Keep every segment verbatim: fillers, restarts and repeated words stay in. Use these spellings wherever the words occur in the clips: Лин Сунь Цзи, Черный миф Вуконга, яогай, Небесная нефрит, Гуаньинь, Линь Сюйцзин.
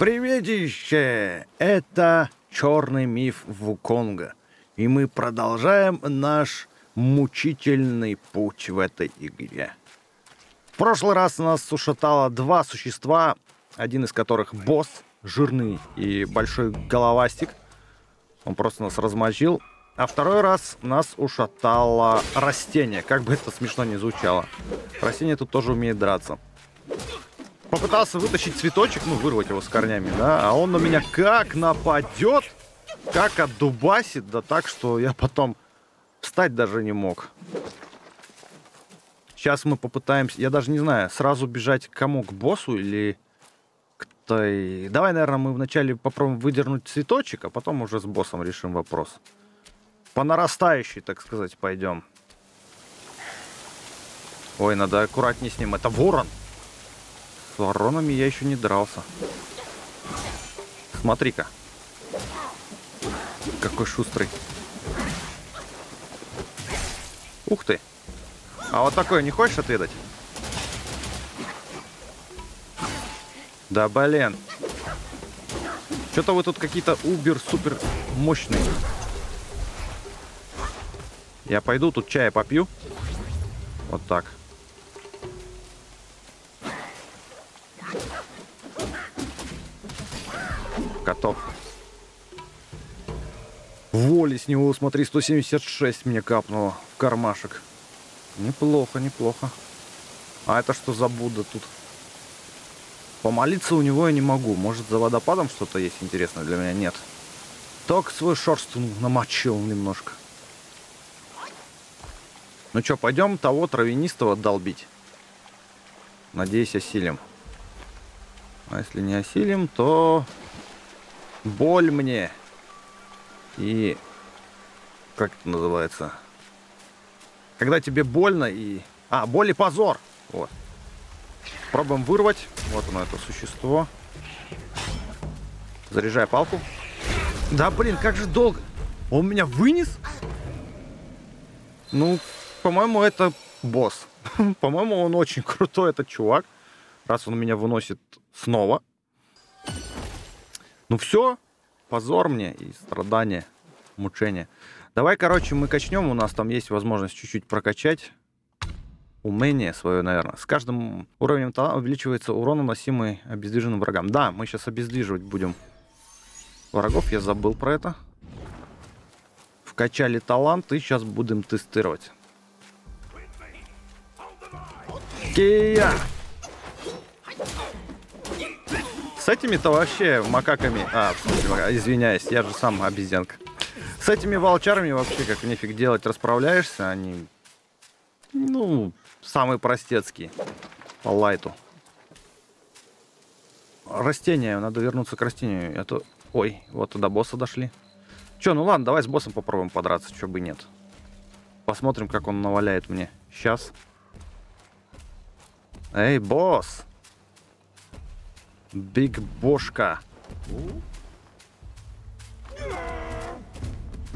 Приветище! Это «Черный миф Вуконга», и мы продолжаем наш мучительный путь в этой игре. В прошлый раз нас сушатало два существа, один из которых босс, жирный и большой головастик. Он просто нас размочил. А второй раз нас ушатало растение. Как бы это смешно ни звучало. Растение тут тоже умеет драться. Попытался вытащить цветочек, ну, вырвать его с корнями, да. А он на меня как нападет, как отдубасит, да так, что я потом встать даже не мог. Сейчас мы попытаемся, я даже не знаю, сразу бежать к кому, к боссу или... Давай, наверное, мы вначале попробуем выдернуть цветочек, а потом уже с боссом решим вопрос. По нарастающей, так сказать, пойдем. Ой, надо аккуратнее с ним. Это ворон. С воронами я еще не дрался. Смотри-ка. Какой шустрый. Ух ты. А вот такое не хочешь отведать? Да блин. Что-то вы тут какие-то убер-супер мощные. Я пойду тут чая попью. Вот так. Котов. Воли с него, смотри, сто семьдесят шесть мне капнуло в кармашек. Неплохо, неплохо. А это что за Будда тут? Помолиться у него я не могу. Может, за водопадом что-то есть интересное для меня? Нет. Только свою шерстку намочил немножко. Ну что, пойдем того травянистого долбить. Надеюсь, осилим. А если не осилим, то... Боль мне. И... Как это называется? Когда тебе больно и... А, боль и позор. Вот. Пробуем вырвать. Вот оно, это существо. Заряжай палку. Да, блин, как же долго. Он меня вынес? Ну, по-моему, это босс. По-моему, он очень крутой, этот чувак. Раз он меня выносит снова. Ну все. Позор мне и страдания, мучения. Давай, короче, мы качнем. У нас там есть возможность чуть-чуть прокачать. Умение свое, наверное. С каждым уровнем увеличивается урон, наносимый обездвиженным врагам. Да, мы сейчас обездвиживать будем врагов. Я забыл про это. Вкачали талант и сейчас будем тестировать. Кия! С этими-то вообще макаками... А, извиняюсь, я же сам обезьянка. С этими волчарами вообще как нефиг делать. Расправляешься, они... Ну, самый простецкий. По лайту. Растение. Надо вернуться к растению. Это... Ой, вот до босса дошли. Че, ну ладно, давай с боссом попробуем подраться, чё бы нет. Посмотрим, как он наваляет мне. Сейчас. Эй, босс! Биг бошка.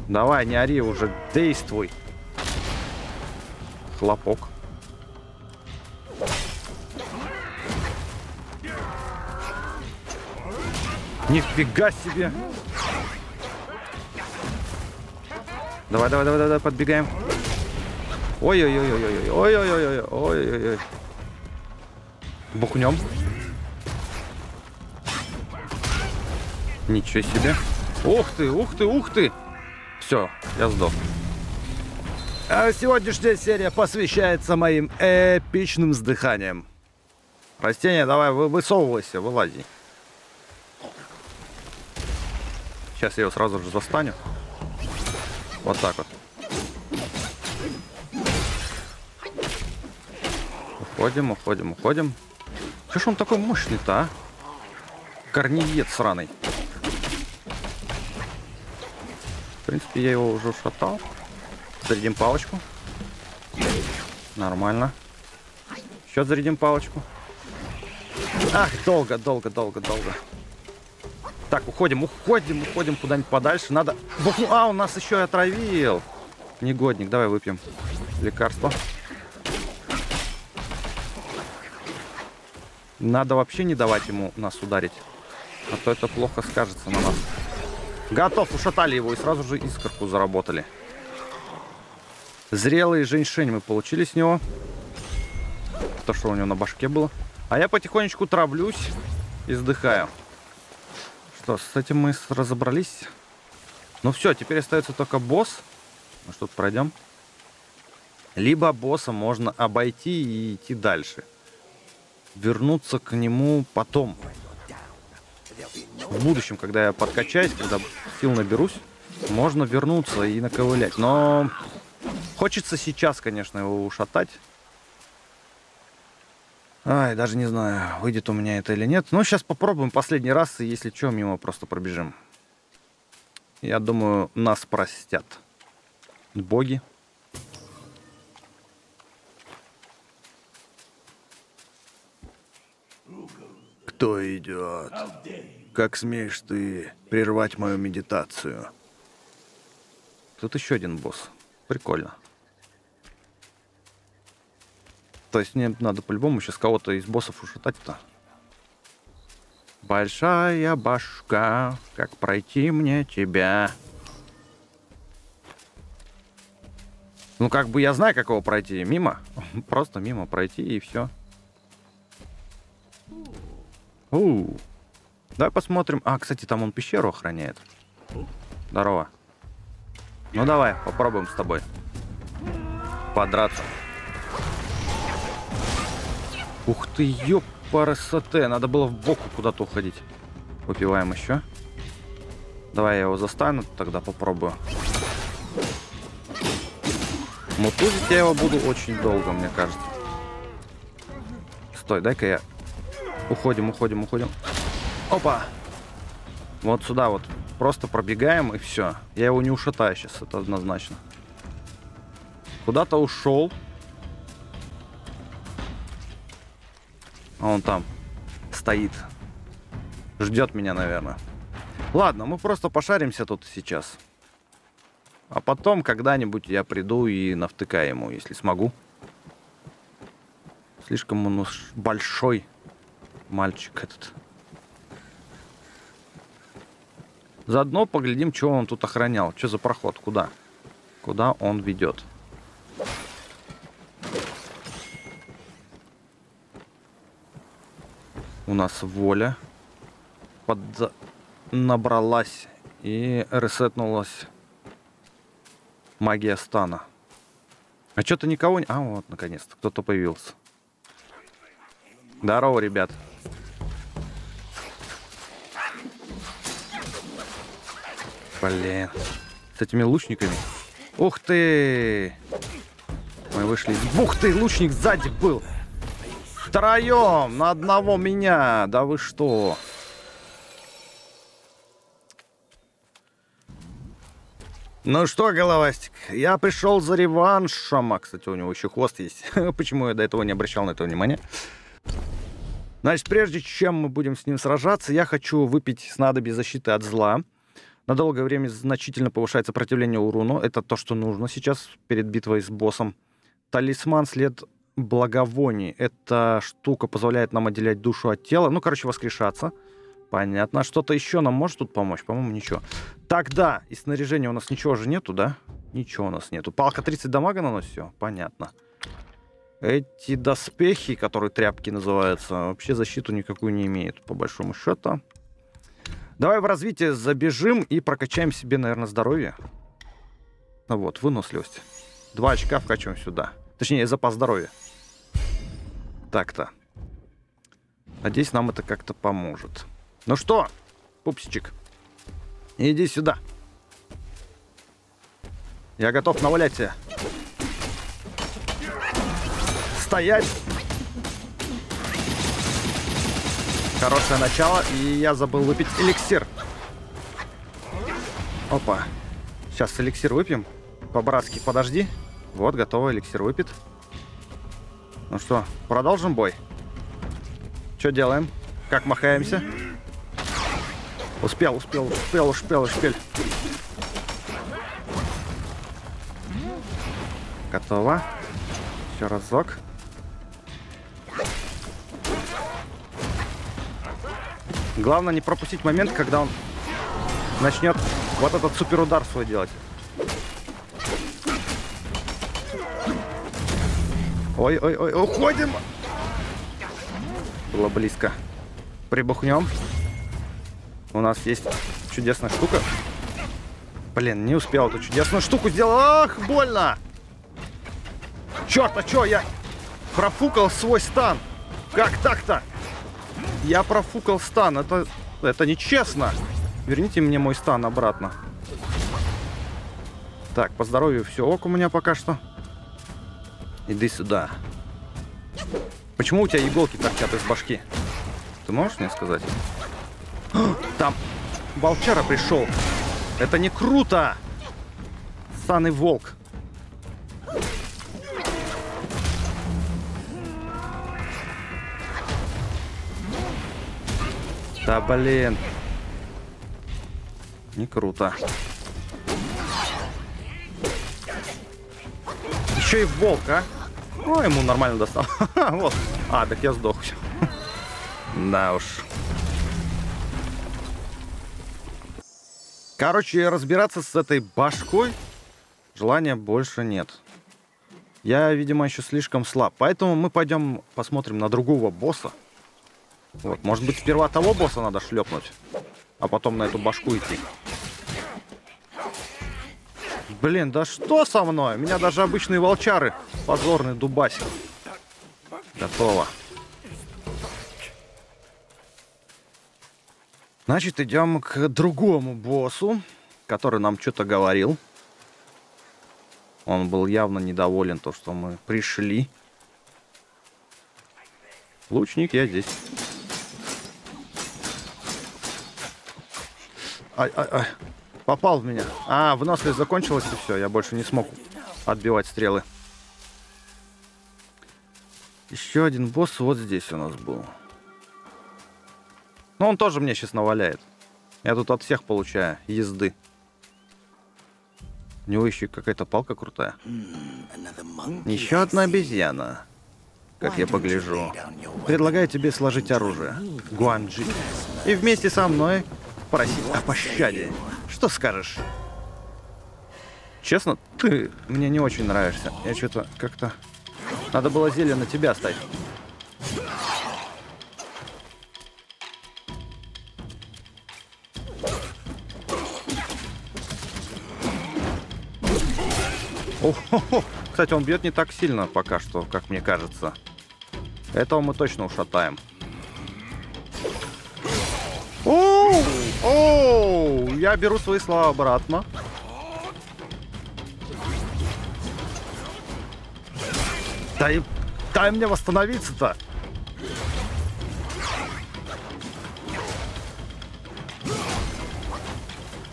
Давай, не ори уже, действуй. Хлопок. Нифига себе! Давай, давай, давай, давай, подбегаем. Ой-ой-ой-ой-ой, ой-ой-ой-ой, ой-ой-ой. Бухнем. Ничего себе. Ух ты, ух ты, ух ты. Все, я сдох. А сегодняшняя серия посвящается моим эпичным вздыханиям. Растение, давай, высовывайся, вылази. Сейчас я его сразу же застаню. Вот так вот. Уходим, уходим, уходим. Чё ж он такой мощный-то, а? Корнеед сраный. В принципе, я его уже шатал. Зарядим палочку. Нормально. Еще зарядим палочку. Ах, долго, долго, долго, долго. Так, уходим, уходим, уходим куда-нибудь подальше. Надо... А, он нас еще и отравил. Негодник, давай выпьем лекарство. Надо вообще не давать ему нас ударить. А то это плохо скажется на нас. Готов, ушатали его и сразу же искорку заработали. Зрелый женьшень мы получили с него. То, что у него на башке было. А я потихонечку травлюсь и сдыхаю. Что, с этим мы разобрались. Ну все, теперь остается только босс. Мы что-то пройдем. Либо босса можно обойти и идти дальше. Вернуться к нему потом. В будущем, когда я подкачаюсь, когда сил наберусь, можно вернуться и наковылять. Но хочется сейчас, конечно, его ушатать. Ай, даже не знаю, выйдет у меня это или нет. Но сейчас попробуем последний раз, и если что, мимо просто пробежим. Я думаю, нас простят боги. Кто идет? Как смеешь ты прервать мою медитацию? Тут еще один босс. Прикольно. То есть мне надо по-любому сейчас кого-то из боссов ушатать-то. Большая башка, как пройти мне тебя? Ну как бы я знаю, как его пройти. Мимо. Просто мимо пройти и все. У-у-у. Давай посмотрим. А, кстати, там он пещеру охраняет. Здорово. Ну давай, попробуем с тобой подраться. Ух ты, ёпарасоте. Надо было в боку куда-то уходить. Выпиваем еще. Давай я его застану, тогда попробую. Мутузить я его буду очень долго, мне кажется. Стой, дай-ка я... Уходим, уходим, уходим. Опа! Вот сюда вот. Просто пробегаем и все. Я его не ушатаю сейчас, это однозначно. Куда-то ушел. А он там стоит. Ждет меня, наверное. Ладно, мы просто пошаримся тут сейчас. А потом когда-нибудь я приду и навтыкаю ему, если смогу. Слишком он уж большой мальчик этот. Заодно поглядим, чего он тут охранял. Что за проход? Куда? Куда он ведет? У нас воля под... набралась и ресетнулась магия стана. А что-то никого не... А, вот, наконец-то, кто-то появился. Здорово, ребят. Блин. С этими лучниками. Ух ты! Мы вышли. Ух ты, лучник сзади был! Втроем на одного меня. Да вы что? Ну что, головастик, я пришел за реваншем. А, кстати, у него еще хвост есть. Почему я до этого не обращал на это внимания? Значит, прежде чем мы будем с ним сражаться, я хочу выпить снадобье защиты от зла. На долгое время значительно повышает сопротивление урону. Это то, что нужно сейчас перед битвой с боссом. Талисман след... благовоний. Эта штука позволяет нам отделять душу от тела. Ну, короче, воскрешаться. Понятно. Что-то еще нам может тут помочь? По-моему, ничего. Тогда и снаряжения у нас ничего же нету, да? Ничего у нас нету. Палка тридцать дамага наносит. Все, понятно. Эти доспехи, которые тряпки называются, вообще защиту никакую не имеют, по большому счету. Давай в развитие забежим и прокачаем себе, наверное, здоровье. Вот, выносливость. Два очка вкачиваем сюда. Точнее, запас здоровья. Так-то. Надеюсь, нам это как-то поможет. Ну что, пупсичек, иди сюда. Я готов навалять тебя. Стоять. Хорошее начало. И я забыл выпить эликсир. Опа. Сейчас эликсир выпьем. По-братски, подожди. Вот, готово, эликсир выпит. Ну что, продолжим бой? Что делаем? Как махаемся? Успел, успел, успел, успел, успел. Готово. Еще разок. Главное не пропустить момент, когда он начнет вот этот суперудар свой делать. Ой-ой-ой, уходим! Было близко. Прибухнем. У нас есть чудесная штука. Блин, не успел эту чудесную штуку сделать. Ах, больно! Черт, а че я профукал свой стан? Как так-то? Я профукал стан. Это, это нечестно. Верните мне мой стан обратно. Так, по здоровью все ок у меня пока что. Иди сюда. Почему у тебя иголки торчат из башки? Ты можешь мне сказать? Там волчара пришел. Это не круто! Ссаный волк. Да блин. Не круто. Еще и волк, а? Ну, ему нормально достал. Вот. А, так я сдох. Да уж. Короче, разбираться с этой башкой желания больше нет. Я, видимо, еще слишком слаб. Поэтому мы пойдем посмотрим на другого босса. Вот, может быть, сперва того босса надо шлепнуть, а потом на эту башку идти. Блин, да что со мной? Меня даже обычные волчары. Позорный дубасик. Готово. Значит, идем к другому боссу, который нам что-то говорил. Он был явно недоволен то, что мы пришли. Лучник, я здесь. Ай, ай, ай. Попал в меня. А, выносливость закончилась, и все. Я больше не смог отбивать стрелы. Еще один босс вот здесь у нас был. Но он тоже мне сейчас наваляет. Я тут от всех получаю езды. У него еще какая-то палка крутая. Еще одна обезьяна. Как я погляжу. Предлагаю тебе сложить оружие, Гуаньинь, и вместе со мной просить о пощаде. Что скажешь? Честно, ты мне не очень нравишься. Я что-то как-то... Надо было зелье на тебя оставить. О-хо-хо. Кстати, он бьет не так сильно пока что, как мне кажется. Этого мы точно ушатаем. Оу! Оу! Я беру свои слова обратно. Дай, дай мне восстановиться-то.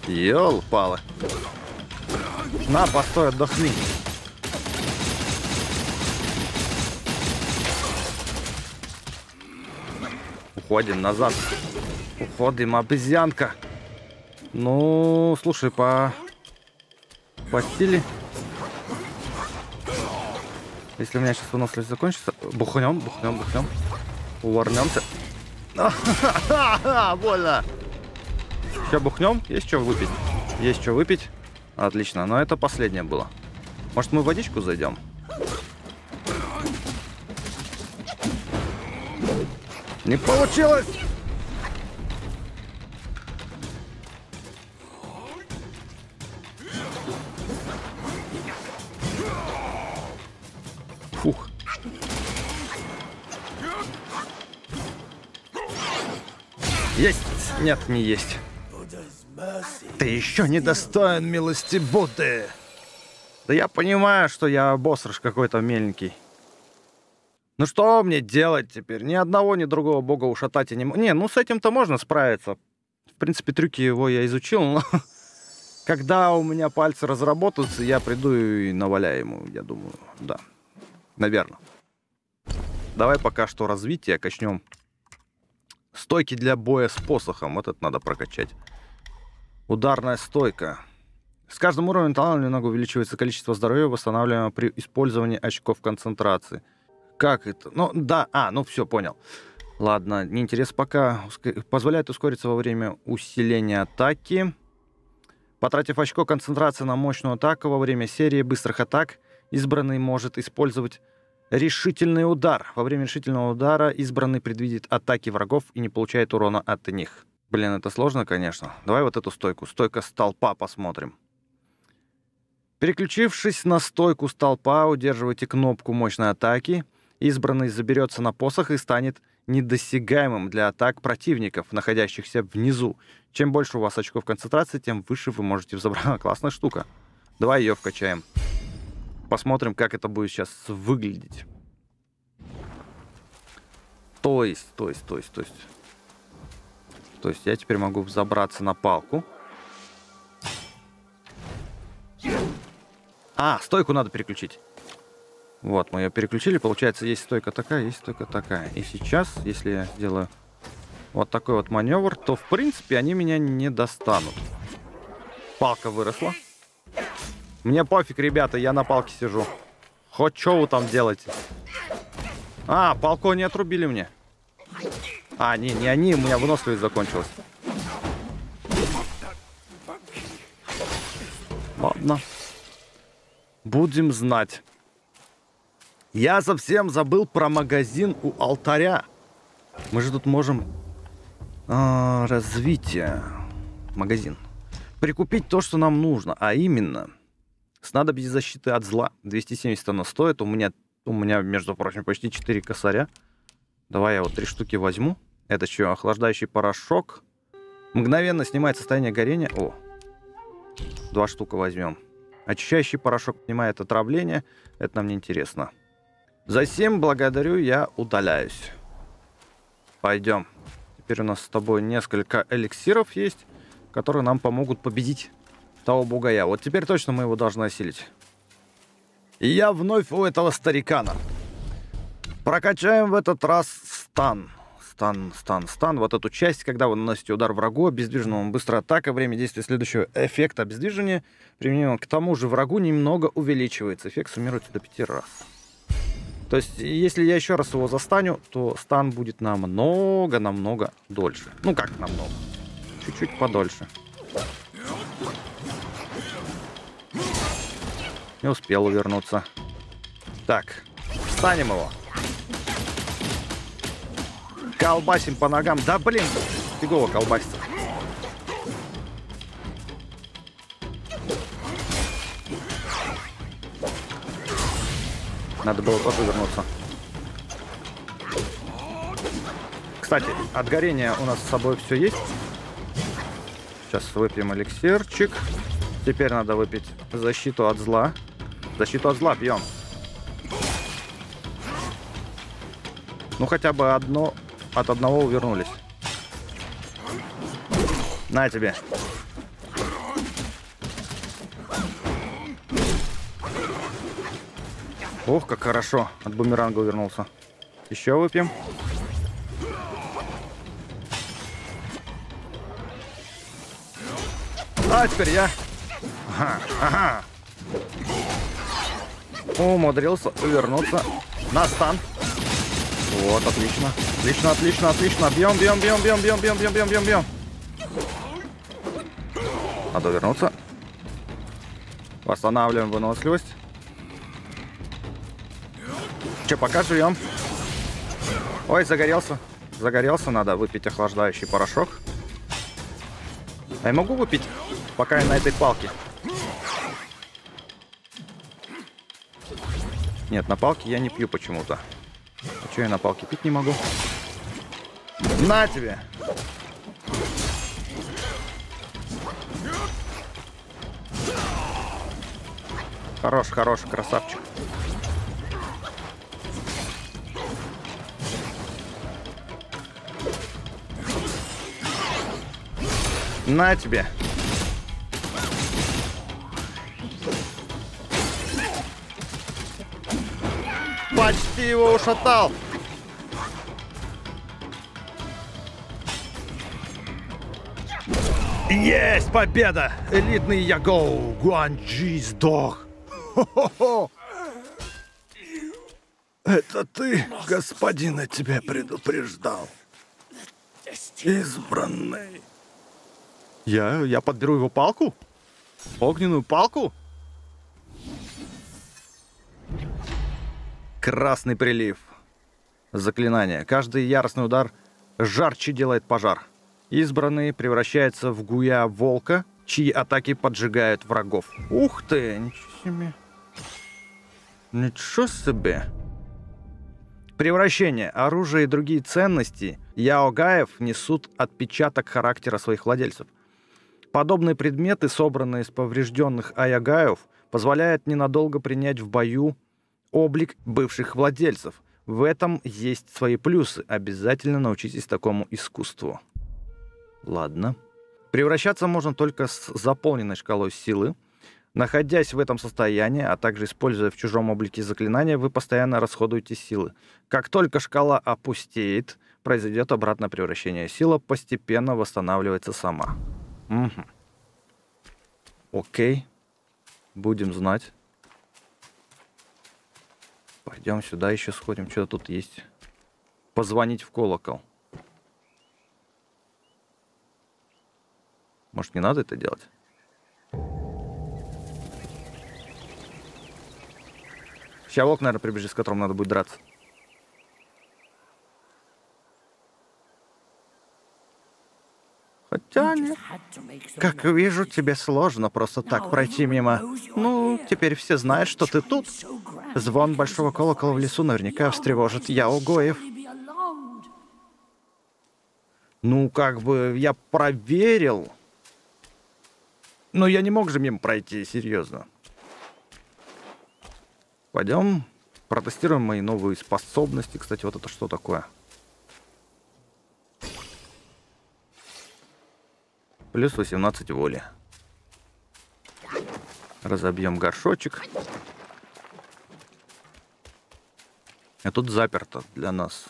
Ёл-палы. На, постой, отдохни. Уходим назад. Уходим, обезьянка. Ну, слушай, по... по стиле. Если у меня сейчас выносливость закончится... Бухнем, бухнем, бухнем. Уворнемся. Больно. Все, бухнем. Есть что выпить? Есть что выпить. Отлично, но это последнее было. Может, мы в водичку зайдем? Не получилось! Фух. Есть! Нет, не есть. Ты еще не достоин милости Будды. Да я понимаю, что я босс какой-то меленький. Ну что мне делать теперь? Ни одного, ни другого бога ушатать я не могу. Не, ну с этим-то можно справиться. В принципе, трюки его я изучил, но... Когда у меня пальцы разработаются, я приду и наваляю ему, я думаю. Да, наверное. Давай пока что развитие качнем. Стойки для боя с посохом. Вот это надо прокачать. Ударная стойка. С каждым уровнем таланта немного увеличивается количество здоровья, восстанавливаемого при использовании очков концентрации. Как это? Ну, да, а, ну все, понял. Ладно, неинтересно пока. Позволяет ускориться во время усиления атаки. Потратив очко концентрации на мощную атаку во время серии быстрых атак, избранный может использовать решительный удар. Во время решительного удара избранный предвидит атаки врагов и не получает урона от них. Блин, это сложно, конечно. Давай вот эту стойку. Стойка столпа посмотрим. Переключившись на стойку столпа, удерживайте кнопку мощной атаки. Избранный заберется на посох и станет недосягаемым для атак противников, находящихся внизу. Чем больше у вас очков концентрации, тем выше вы можете взобраться. Классная штука. Давай ее вкачаем. Посмотрим, как это будет сейчас выглядеть. То есть, то есть, то есть, то есть. То есть я теперь могу взобраться на палку. А, стойку надо переключить. Вот, мы ее переключили. Получается, есть стойка такая, есть стойка такая. И сейчас, если я сделаю вот такой вот маневр, то, в принципе, они меня не достанут. Палка выросла. Мне пофиг, ребята, я на палке сижу. Хоть что вы там делаете? А, палку они отрубили мне. А, не, не они, у меня выносливость закончилась. Ладно. Будем знать. Я совсем забыл про магазин у алтаря. Мы же тут можем... А, развитие. Магазин. Прикупить то, что нам нужно. А именно... Снадобье защиты от зла. двести семьдесят оно стоит. У меня, у меня, между прочим, почти четыре косаря. Давай я вот три штуки возьму. Это что? Охлаждающий порошок. Мгновенно снимает состояние горения. О! Два штука возьмем. Очищающий порошок снимает отравление. Это нам не интересно. За семь благодарю, я удаляюсь. Пойдем. Теперь у нас с тобой несколько эликсиров есть, которые нам помогут победить того бугая. Вот теперь точно мы его должны осилить. И я вновь у этого старикана. Прокачаем в этот раз стан. Стан, стан, стан. Вот эту часть, когда вы наносите удар врагу, обездвиженному быстрая атака, время действия следующего эффекта обездвижения, применимого к тому же врагу, немного увеличивается. Эффект суммируется до пяти раз. То есть, если я еще раз его застаню, то стан будет намного-намного дольше. Ну как намного? Чуть-чуть подольше. Не успел увернуться. Так, встанем его. Колбасим по ногам. Да блин, фигово колбасится. Надо было тоже вернуться. Кстати, от горения у нас с собой все есть. Сейчас выпьем эликсирчик. Теперь надо выпить защиту от зла. Защиту от зла пьем. Ну хотя бы одно от одного увернулись. На тебе. Ох, как хорошо. От бумеранга увернулся. Еще выпьем. А теперь я. Ага, ага. Умудрился вернуться на стан. Вот, отлично. Отлично, отлично, отлично. Бьем, бьем, бьем, бьем, бьем, бьем, бьем, бьем, бьем, бьем. Надо вернуться. Восстанавливаем выносливость. Че, пока живем. Ой, загорелся. Загорелся, надо выпить охлаждающий порошок. А я могу выпить, пока я на этой палке? Нет, на палке я не пью почему-то. А что я на палке пить не могу? На тебе! Хорош, хорош, красавчик. На тебе! Почти его ушатал. Есть победа! Элитный Ягоу! Гуаньчжи сдох! Хо-хо-хо. Это ты, господин, о тебе предупреждал. Избранный. Я, я подберу его палку? Огненную палку? Красный прилив. Заклинание. Каждый яростный удар жарче делает пожар. Избранный превращается в гуя-волка, чьи атаки поджигают врагов. Ух ты! Ничего себе. Ничего себе. Превращение. Оружие и другие ценности яогаев несут отпечаток характера своих владельцев. Подобные предметы, собранные из поврежденных аягаев, позволяют ненадолго принять в бою облик бывших владельцев. В этом есть свои плюсы. Обязательно научитесь такому искусству. Ладно. Превращаться можно только с заполненной шкалой силы. Находясь в этом состоянии, а также используя в чужом облике заклинания, вы постоянно расходуете силы. Как только шкала опустеет, произойдет обратное превращение. Сила постепенно восстанавливается сама. Угу. Окей. Будем знать. Пойдем сюда еще сходим. Что тут есть? Позвонить в колокол. Может, не надо это делать? Сейчас волк, наверное, прибежит, с которым надо будет драться. Хотя нет. Как вижу, тебе сложно просто так пройти мимо. Ну, теперь все знают, что ты тут. Звон большого колокола в лесу наверняка встревожит яогоев. Ну, как бы я проверил... Но я не мог же мимо пройти, серьезно. Пойдем протестируем мои новые способности. Кстати, вот это что такое? Плюс восемнадцать воли. Разобьем горшочек. А тут заперто для нас.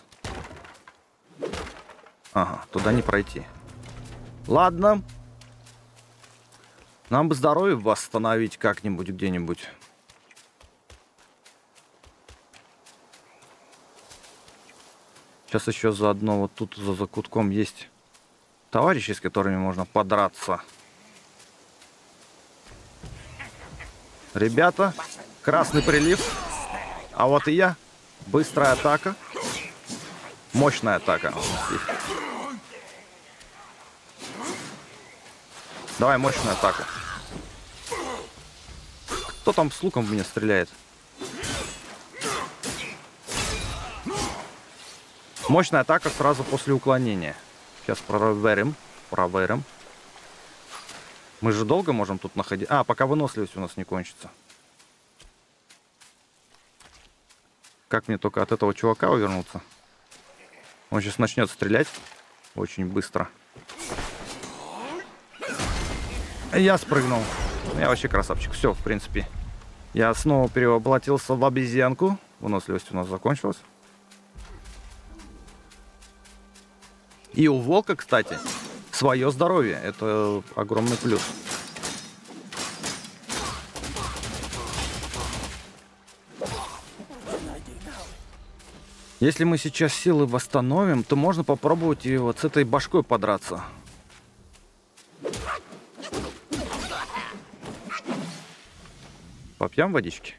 Ага, туда не пройти. Ладно. Нам бы здоровье восстановить как-нибудь, где-нибудь. Сейчас еще заодно вот тут за закутком есть товарищи, с которыми можно подраться. Ребята, красный прилив. А вот и я. Быстрая атака. Мощная атака. Давай, мощная атака. Кто там с луком в меня стреляет? Мощная атака сразу после уклонения. Сейчас проверим. Проверим. Мы же долго можем тут находить. А, пока выносливость у нас не кончится. Как мне только от этого чувака увернуться? Он сейчас начнет стрелять очень быстро. Я спрыгнул. Я вообще красавчик. Все, в принципе. Я снова перевоплотился в обезьянку. Выносливость у нас закончилась. И у волка, кстати, свое здоровье. Это огромный плюс. Если мы сейчас силы восстановим, то можно попробовать и вот с этой башкой подраться. Попьем водички?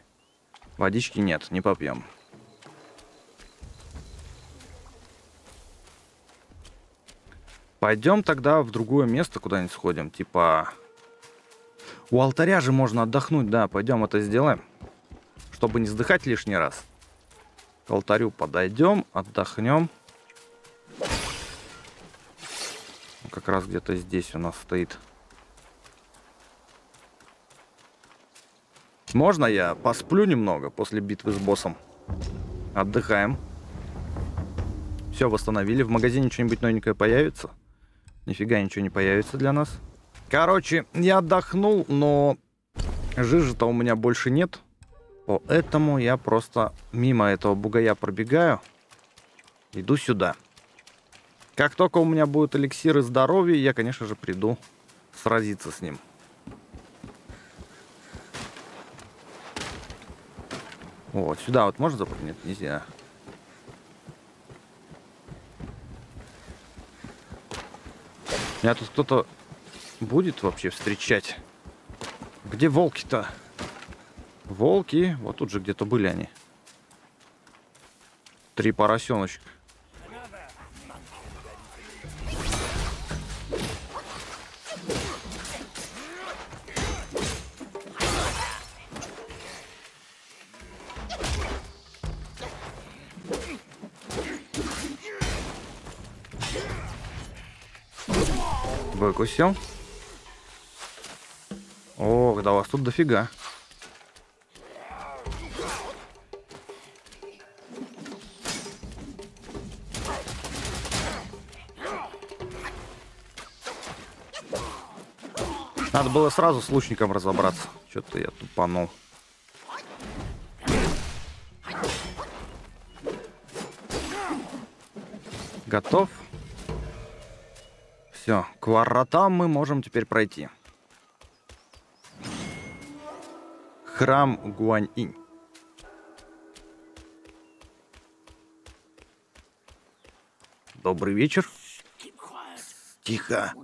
Водички нет, не попьем. Пойдем тогда в другое место куда-нибудь сходим. Типа... У алтаря же можно отдохнуть, да. Пойдем это сделаем. Чтобы не вздыхать лишний раз. К алтарю подойдем, отдохнем. Как раз где-то здесь у нас стоит. Можно я посплю немного после битвы с боссом? Отдыхаем. Все, восстановили. В магазине что-нибудь новенькое появится? Нифига ничего не появится для нас. Короче, я отдохнул, но жижи-то у меня больше нет. Поэтому я просто мимо этого бугая пробегаю. Иду сюда. Как только у меня будут эликсиры здоровья, я, конечно же, приду сразиться с ним. Вот, сюда вот можно запрыгнуть? Нет, нельзя. Меня тут кто-то будет вообще встречать? Где волки-то? Волки. Вот тут же где-то были они. Три поросеночка. Выкусил. О, да вас тут дофига. Надо было сразу с лучником разобраться. Что-то я тупанул. Готов. Все, к воротам мы можем теперь пройти. Храм Гуаньинь. Добрый вечер. Тихо.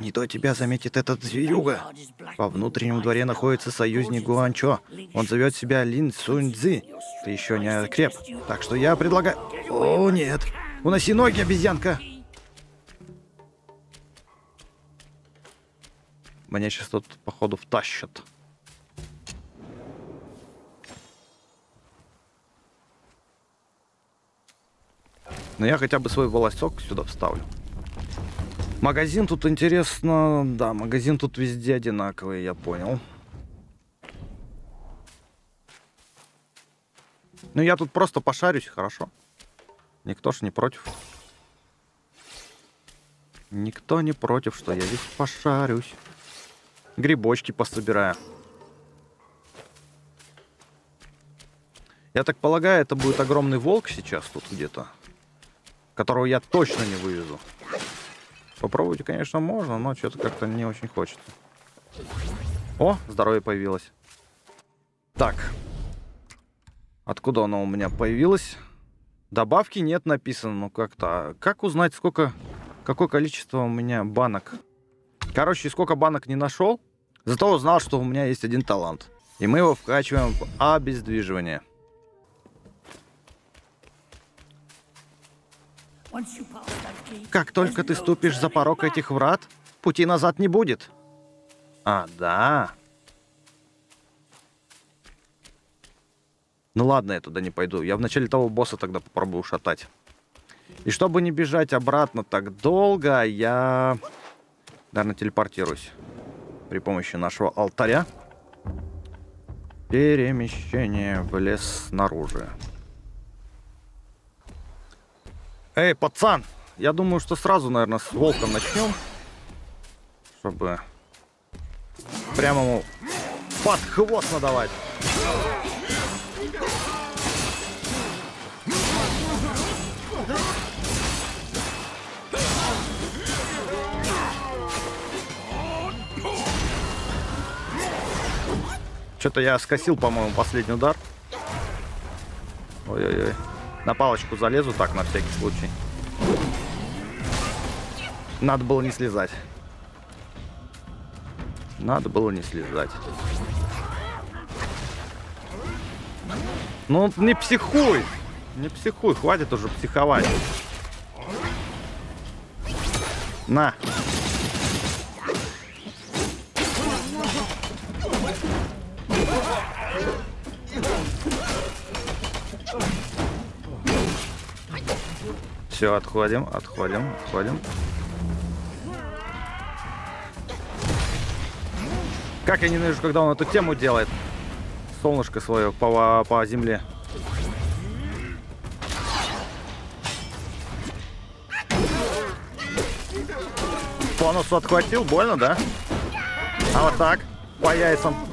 Не то тебя заметит этот зверюга. Во внутреннем дворе находится союзник Гуанчо. Он зовет себя Лин Сунь Цзи. Ты еще не окреп. Так что я предлагаю... О, нет. Уноси ноги, обезьянка. Меня сейчас тут, походу, втащат. Но я хотя бы свой волосок сюда вставлю. Магазин тут интересно... Да, магазин тут везде одинаковый, я понял. Ну, я тут просто пошарюсь, хорошо. Никто ж не против. Никто не против, что я здесь пошарюсь. Грибочки пособираю. Я так полагаю, это будет огромный волк сейчас тут где-то, которого я точно не вывезу. Попробуйте, конечно, можно, но что-то как-то не очень хочется. О, здоровье появилось. Так. Откуда оно у меня появилось? Добавки нет написано, ну как-то. Как узнать, сколько, какое количество у меня банок? Короче, сколько банок не нашел, зато узнал, что у меня есть один талант. И мы его вкачиваем в обездвиживание. Как только ты ступишь за порог этих врат, пути назад не будет. А, да. Ну ладно, я туда не пойду. Я в начале того босса тогда попробую шатать. И чтобы не бежать обратно так долго, я... наверное, телепортируюсь при помощи нашего алтаря. Перемещение в лес снаружи. Эй, пацан! Я думаю, что сразу, наверное, с волком начнем. Чтобы прямо ему под хвост надавать. Что-то я скосил, по-моему, последний удар. Ой-ой-ой. На палочку залезу так, на всякий случай. Надо было не слезать. Надо было не слезать. Ну, не психуй! Не психуй, хватит уже психовать. На! Все, отходим, отходим, отходим. Как я ненавижу, когда он эту тему делает. Солнышко свое по, по земле. По носу отхватил, больно, да? А вот так, по яйцам.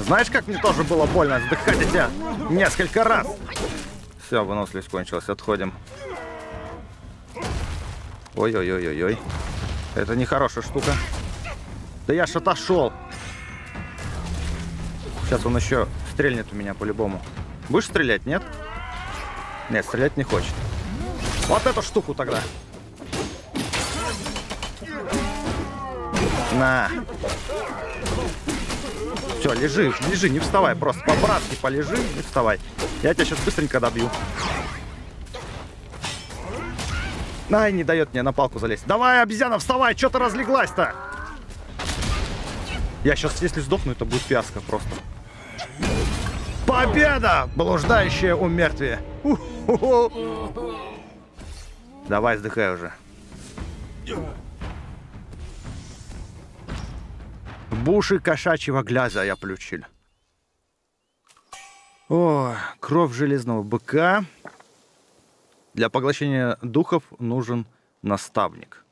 Знаешь, как мне тоже было больно отдыхать от тебя несколько раз. Все, выносливость кончилась, отходим. Ой-ой-ой-ой-ой. Это нехорошая штука. Да я ж отошел. Сейчас он еще стрельнет у меня по-любому. Будешь стрелять, нет? Нет, стрелять не хочет. Вот эту штуку тогда. На. Все, лежи, лежи, не вставай. Просто по-братски полежи, не вставай. Я тебя сейчас быстренько добью. Ай, не дает мне на палку залезть. Давай, обезьяна, вставай, что ты разлеглась-то? Я сейчас, если сдохну, это будет фиаско просто. Победа! Блуждающая у мертвия. Давай, сдыхай уже. Буши кошачьего гляза я плючил. О, кровь железного быка. Для поглощения духов нужен наставник.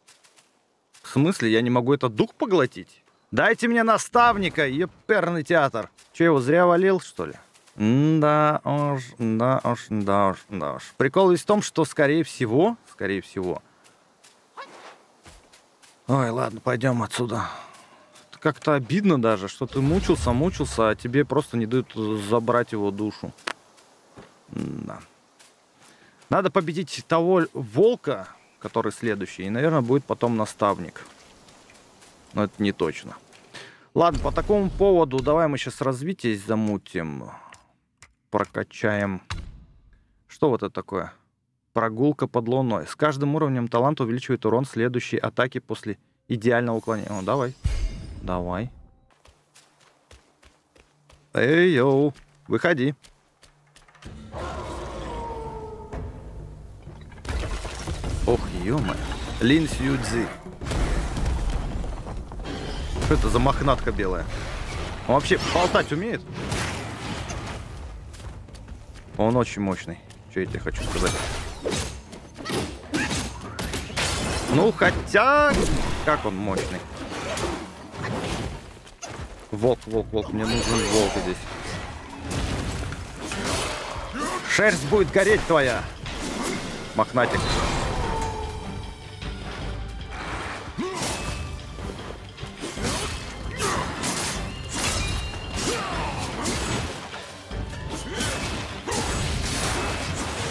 В смысле, я не могу этот дух поглотить? Дайте мне наставника, еперный театр. Че, его зря валил, что ли? Да уж, да уж, да уж, да уж. Прикол весь в том, что, скорее всего, скорее всего... Ой, ладно, пойдем отсюда. Как-то обидно даже, что ты мучился, мучился, а тебе просто не дают забрать его душу. Да. Надо победить того волка, который следующий, и, наверное, будет потом наставник. Но это не точно. Ладно, по такому поводу давай мы сейчас развитие замутим. Прокачаем. Что вот это такое? Прогулка под луной. С каждым уровнем талант увеличивает урон следующей атаки после идеального уклонения. Ну, давай. Давай. Эй, йоу. Выходи. Ох, ё-моё. Линь Сюйцзин. Что это за мохнатка белая? Он вообще болтать умеет? Он очень мощный. Что я тебе хочу сказать? Ну, хотя... Как он мощный? Волк, волк, волк. Мне нужен волк здесь. Шерсть будет гореть твоя. Мохнатик.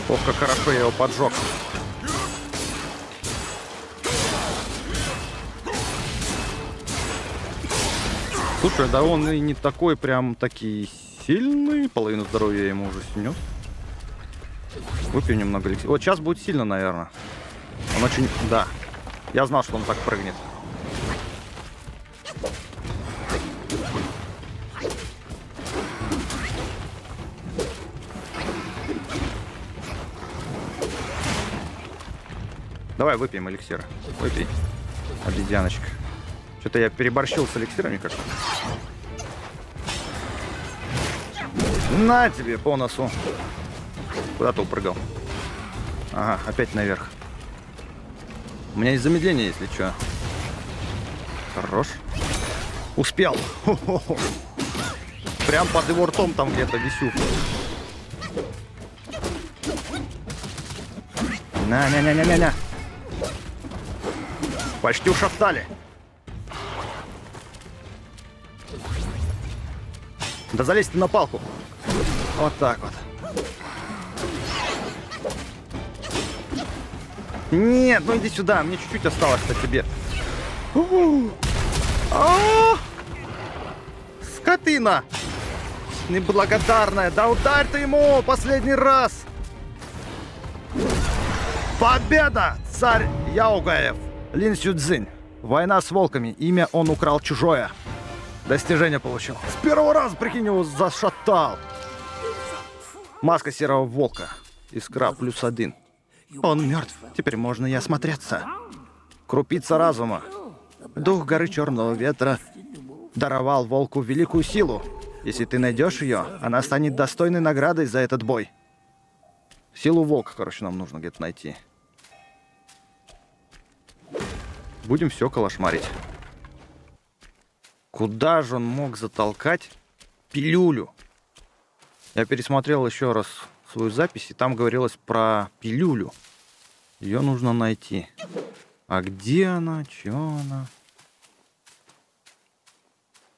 Ох, как хорошо я его поджег. Слушай, да он и не такой прям таки сильный. Половину здоровья я ему уже снес. Выпью немного эликсира. Вот сейчас будет сильно, наверное. Он очень... Да. Я знал, что он так прыгнет. Давай выпьем эликсира. Выпей, обезьяночка. Что-то я переборщил с эликсирами как-то. На тебе по носу. Куда-то упрыгал. Ага, опять наверх. У меня есть замедление, если что. Хорош. Успел. Хо-хо-хо. Прям под его ртом там где-то висю. На-на-на-на-на-на. Почти ушатали. Да залезь ты на палку. Вот так вот. Нет, ну иди сюда. Мне чуть-чуть осталось-то тебе. А-а-а! Скотина! Неблагодарная. Да ударь ты ему последний раз. Победа! Царь Яугаев. Лин Сюйцзин. Война с волками. Имя он украл чужое. Достижение получил. С первого раза, прикинь, его зашатал. Маска серого волка. Искра плюс один. Он мертв. Теперь можно и осмотреться. Крупица разума. Дух горы Черного Ветра даровал волку великую силу. Если ты найдешь ее, она станет достойной наградой за этот бой. Силу волка, короче, нам нужно где-то найти. Будем все колошмарить. Куда же он мог затолкать пилюлю? Я пересмотрел еще раз свою запись, и там говорилось про пилюлю. Ее нужно найти. А где она? Че она?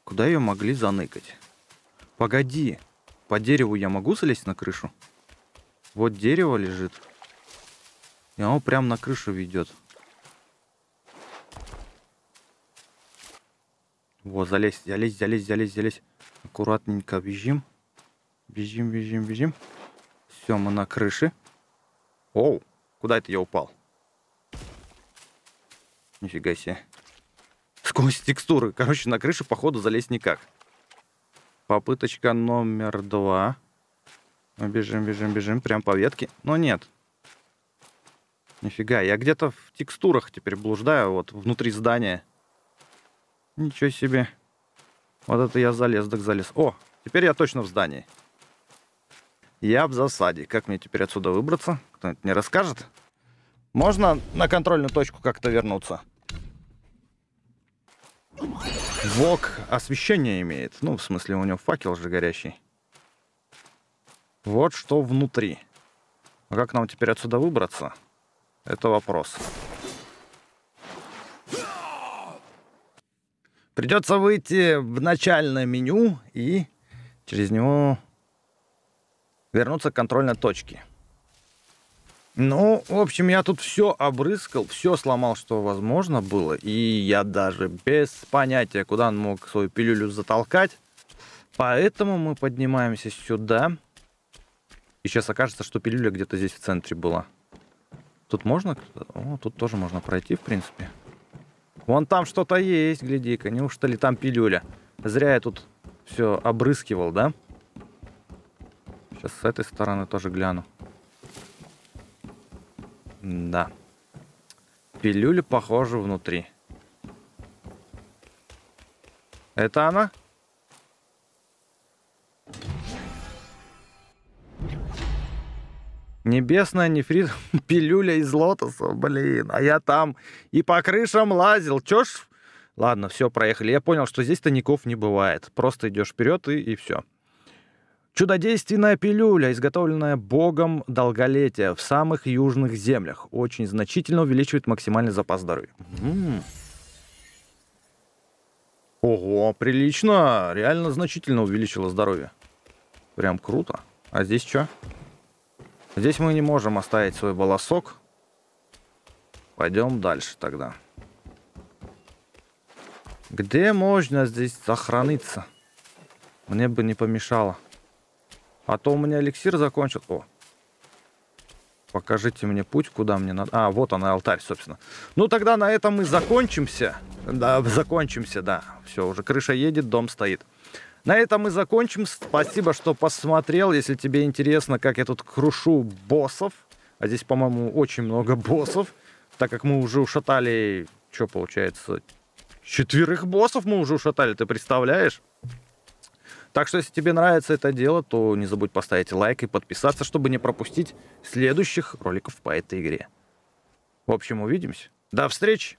Куда ее могли заныкать? Погоди. По дереву я могу залезть на крышу? Вот дерево лежит. И оно прям на крышу ведет. Вот, залезь, залезь, залезь, залезь, залезь. Аккуратненько бежим. Бежим, бежим, бежим. Все, мы на крыше. Оу, куда это я упал? Нифига себе. Сквозь текстуры. Короче, на крышу, походу, залезть никак. Попыточка номер два. Бежим, бежим, бежим. Прям по ветке. Но нет. Нифига. Я где-то в текстурах теперь блуждаю. Вот, внутри здания. Ничего себе. Вот это я залез, так залез. О, теперь я точно в здании. Я в засаде. Как мне теперь отсюда выбраться? Кто-нибудь мне расскажет? Можно на контрольную точку как-то вернуться? Вок освещение имеет. Ну, в смысле, у него факел же горящий. Вот что внутри. А как нам теперь отсюда выбраться? Это вопрос. Придется выйти в начальное меню и через него вернуться к контрольной точке. Ну, в общем, я тут все обрыскал, все сломал, что возможно было. И я даже без понятия, куда он мог свою пилюлю затолкать. Поэтому мы поднимаемся сюда. И сейчас окажется, что пилюля где-то здесь в центре была. Тут можно? О, тут тоже можно пройти, в принципе. Вон там что-то есть, гляди-ка. Неужто ли там пилюля? Зря я тут все обрыскивал, да? Сейчас с этой стороны тоже гляну. Да. Пилюля, похоже, внутри. Это она? Небесная нефрит. Пилюля из лотоса. Блин, а я там и по крышам лазил. Чё ж? Ладно, все, проехали. Я понял, что здесь тайников не бывает. Просто идешь вперед и, и все. Чудодейственная пилюля, изготовленная богом долголетия в самых южных землях, очень значительно увеличивает максимальный запас здоровья. М-м. Ого, прилично, реально значительно увеличило здоровье. Прям круто. А здесь что? Здесь мы не можем оставить свой волосок. Пойдем дальше тогда. Где можно здесь сохраниться? Мне бы не помешало. А то у меня эликсир закончил. О, покажите мне путь, куда мне надо. А, вот он, алтарь, собственно. Ну, тогда на этом мы закончимся. Да, закончимся, да. Все, уже крыша едет, дом стоит. На этом мы закончим. Спасибо, что посмотрел. Если тебе интересно, как я тут крушу боссов. А здесь, по-моему, очень много боссов. Так как мы уже ушатали... Что получается? Четверых боссов мы уже ушатали, ты представляешь? Так что, если тебе нравится это дело, то не забудь поставить лайк и подписаться, чтобы не пропустить следующих роликов по этой игре. В общем, увидимся. До встречи!